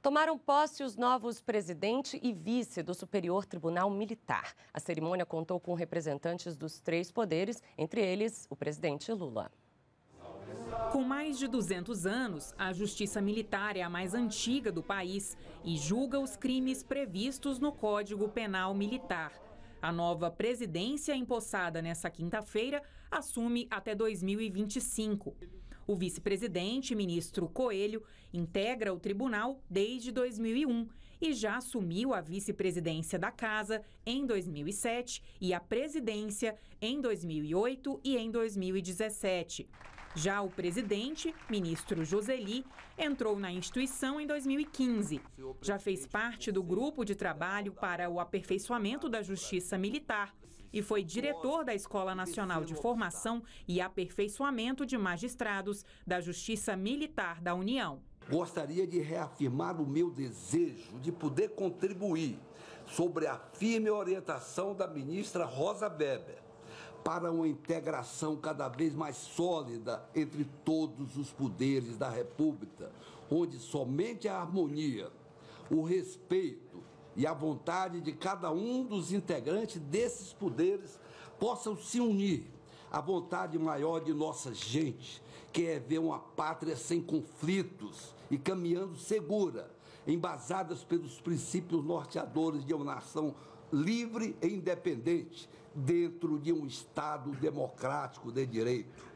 Tomaram posse os novos presidente e vice do Superior Tribunal Militar. A cerimônia contou com representantes dos três poderes, entre eles o presidente Lula. Com mais de 200 anos, a Justiça Militar é a mais antiga do país e julga os crimes previstos no Código Penal Militar. A nova presidência, empossada nesta quinta-feira, assume até 2025. O vice-presidente, ministro Coelho, integra o tribunal desde 2001 e já assumiu a vice-presidência da Casa em 2007 e a presidência em 2008 e em 2017. Já o presidente, ministro Joseli, entrou na instituição em 2015. Já fez parte do grupo de trabalho para o aperfeiçoamento da Justiça Militar e foi diretor da Escola Nacional de Formação e Aperfeiçoamento de Magistrados da Justiça Militar da União. Gostaria de reafirmar o meu desejo de poder contribuir sobre a firme orientação da ministra Rosa Weber para uma integração cada vez mais sólida entre todos os poderes da República, onde somente a harmonia, o respeito e a vontade de cada um dos integrantes desses poderes possam se unir à vontade maior de nossa gente, que é ver uma pátria sem conflitos e caminhando segura, embasadas pelos princípios norteadores de uma nação livre e independente, dentro de um Estado democrático de direito.